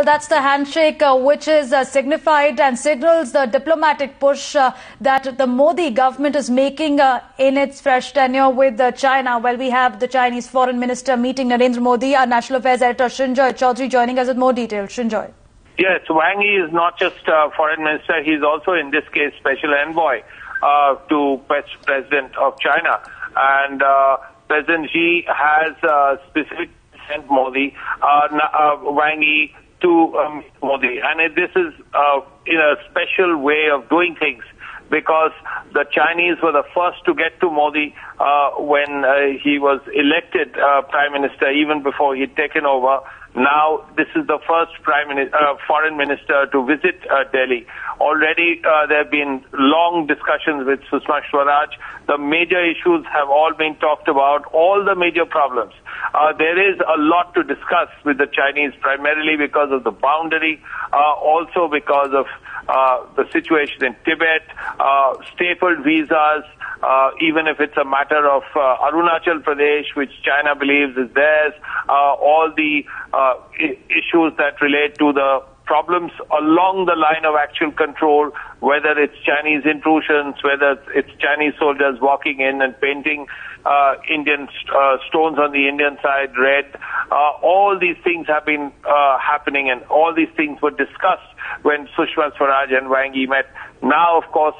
Well, that's the handshake which is signified and signals the diplomatic push that the Modi government is making in its fresh tenure with China. Well, we have the Chinese Foreign Minister meeting Narendra Modi. Our National Affairs Editor Shinjoy Chaudhry joining us with more details. Shinjoy. Yes, Wang Yi is not just Foreign Minister, he's also in this case Special Envoy to President of China. And President Xi has specifically sent Modi, Wang Yi, to Modi. And this is in a special way of doing things, because the Chinese were the first to get to Modi when he was elected Prime Minister, even before he'd taken over. Now this is the first Foreign Minister to visit Delhi. Already there have been long discussions with Sushma Swaraj. The major issues have all been talked about, all the major problems. There is a lot to discuss with the Chinese, primarily because of the boundary, also because of the situation in Tibet, stapled visas, even if it's a matter of Arunachal Pradesh, which China believes is theirs, all the issues that relate to the problems along the line of actual control, whether it's Chinese intrusions, whether it's Chinese soldiers walking in and painting Indian stones on the Indian side red. All these things have been happening, and all these things were discussed when Sushma Swaraj and Wang Yi met. Now, of course,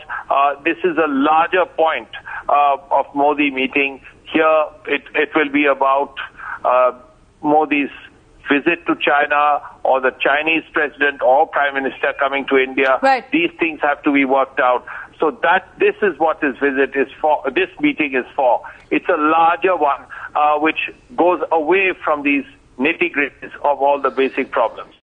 this is a larger point of Modi meeting. Here, it will be about Modi's visit to China, or the Chinese president or prime minister coming to India. Right. These things have to be worked out. So this is what this visit is for, this meeting is for. It's a larger one, which goes away from these nitty-gritties of all the basic problems.